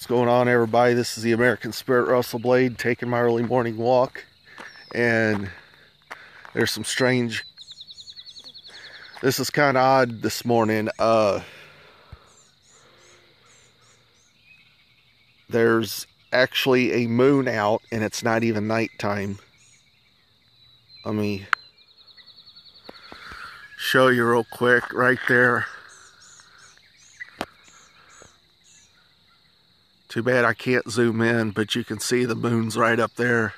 What's going on, everybody? This is the American Spirit, Russell Blade, taking my early morning walk, and there's some strange... This is kind of odd this morning. There's actually a moon out, and it's not even nighttime. Let me show you real quick right there. Too bad I can't zoom in, but you can see the moon's right up there.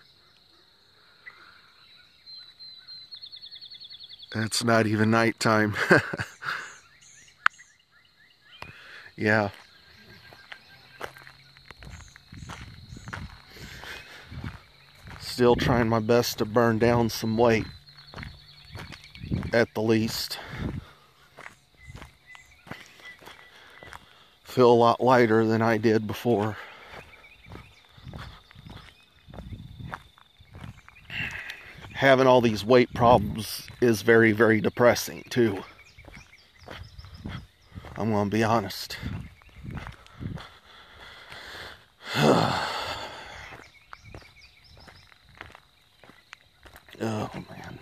It's not even nighttime. Yeah. Still trying my best to burn down some weight, at the least. Feel a lot lighter than I did before. Having all these weight problems is very, very depressing too. I'm gonna be honest. Oh man.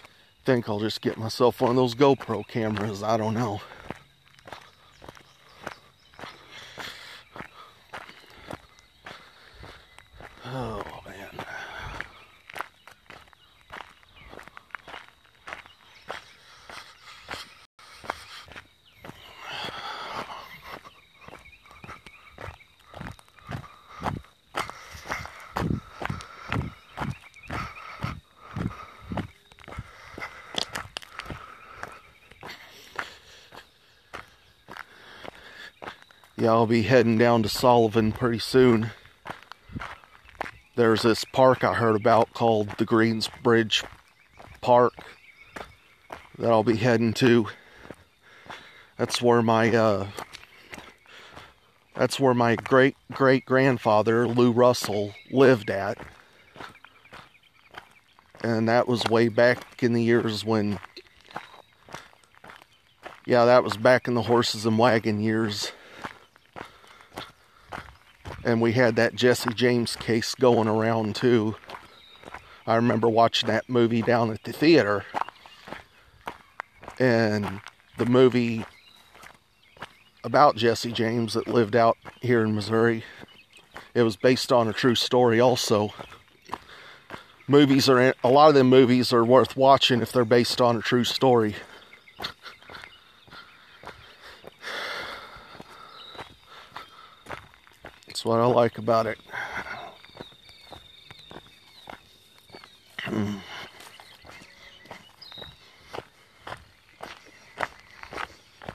I think I'll just get myself one of those GoPro cameras. I don't know. Oh man. Yeah, I'll be heading down to Sullivan pretty soon. There's this park I heard about called the Greens Bridge Park that I'll be heading to. That's where my great-great-grandfather Lou Russell lived at, and that was way back in the years when... Yeah, that was back in the horses and wagon years. And we had that Jesse James case going around too. I remember watching that movie down at the theater. And the movie about Jesse James that lived out here in Missouri, it was based on a true story also. Movies are... a lot of them movies are worth watching if they're based on a true story. That's what I like about it.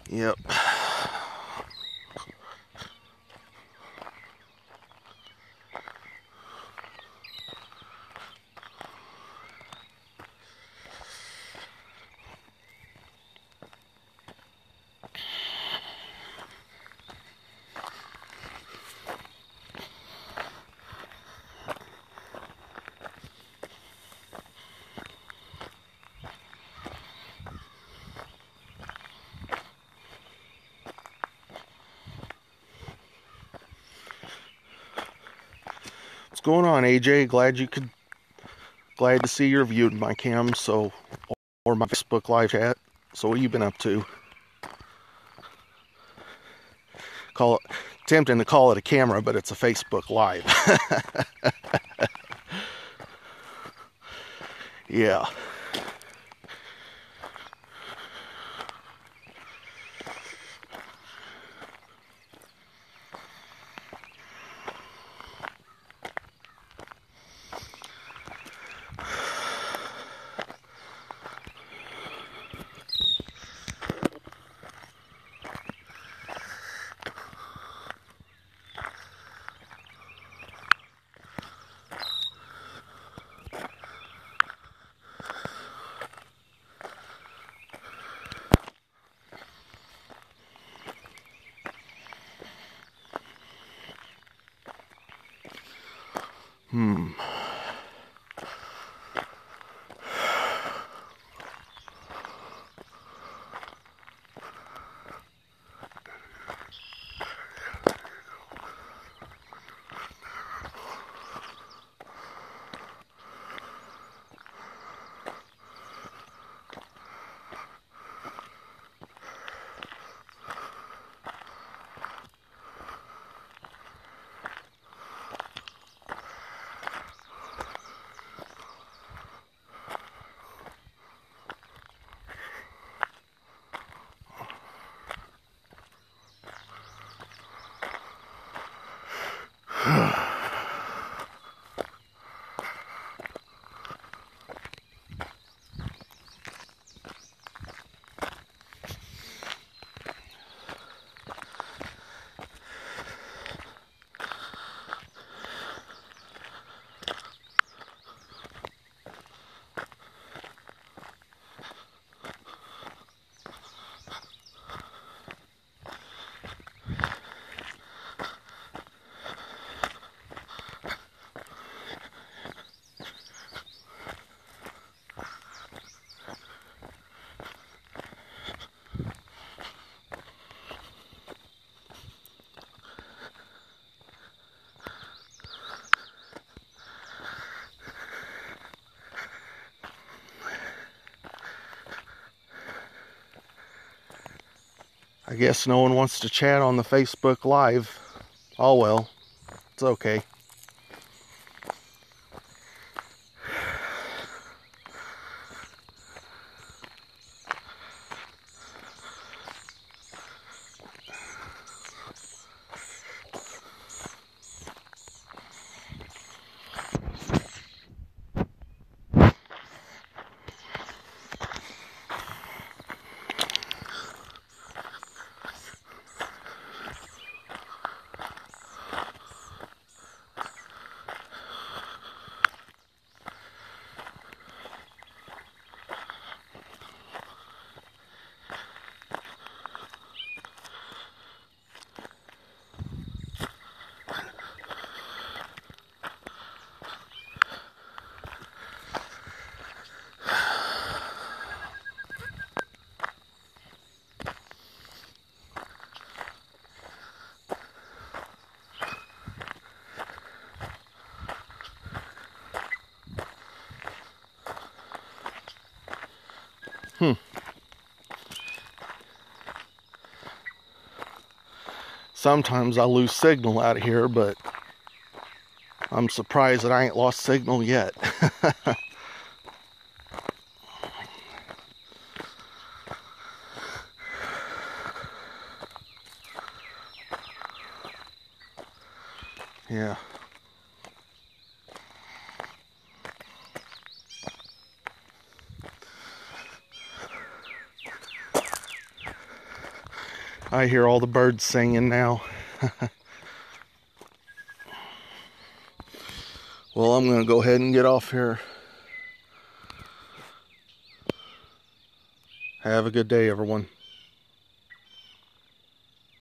Yep. Going on, AJ? Glad to see you're viewing my cam, so, or my Facebook live chat. So what you been up to? Call it, tempting to call it a camera, but it's a Facebook live. Yeah. I guess no one wants to chat on the Facebook Live. Oh well, it's okay. Sometimes I lose signal out here, but I'm surprised that I ain't lost signal yet. Yeah. I hear all the birds singing now. Well, I'm gonna go ahead and get off here. Have a good day, everyone.